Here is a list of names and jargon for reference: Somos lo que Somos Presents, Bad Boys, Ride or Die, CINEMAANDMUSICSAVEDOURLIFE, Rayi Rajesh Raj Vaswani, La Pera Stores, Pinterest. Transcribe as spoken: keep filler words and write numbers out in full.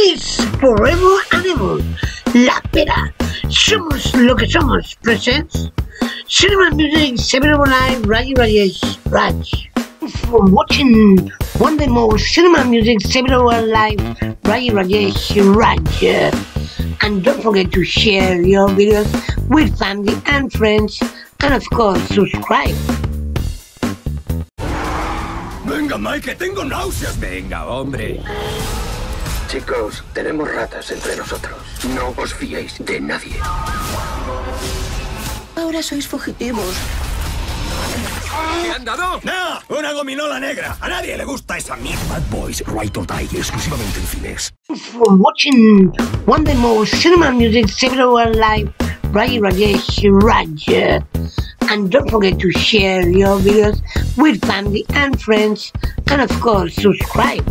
It's Forever and Ever, La Pera, Somos lo que Somos Presents, Cinema Music Saved Our Life, Rayi Rajesh Raj. Thanks for watching one day more Cinema Music Saved Our Life, Rayi Rajesh Raj. And don't forget to share your videos with family and friends, and of course subscribe. Venga, Mike, que tengo náuseas. Venga, hombre. Chicos, tenemos ratas entre nosotros. No os fiéis de nadie. Ahora sois fugitivos. ¿Qué han dado? ¡No! ¡Una gominola negra! ¡A nadie le gusta esa mierda! Bad Boys, Ride or Die, exclusivamente en cines. For watching one day more Cinema Music Saved Our Life, Rayi Rajesh Raj. And don't forget to share your videos with family and friends, and of course subscribe.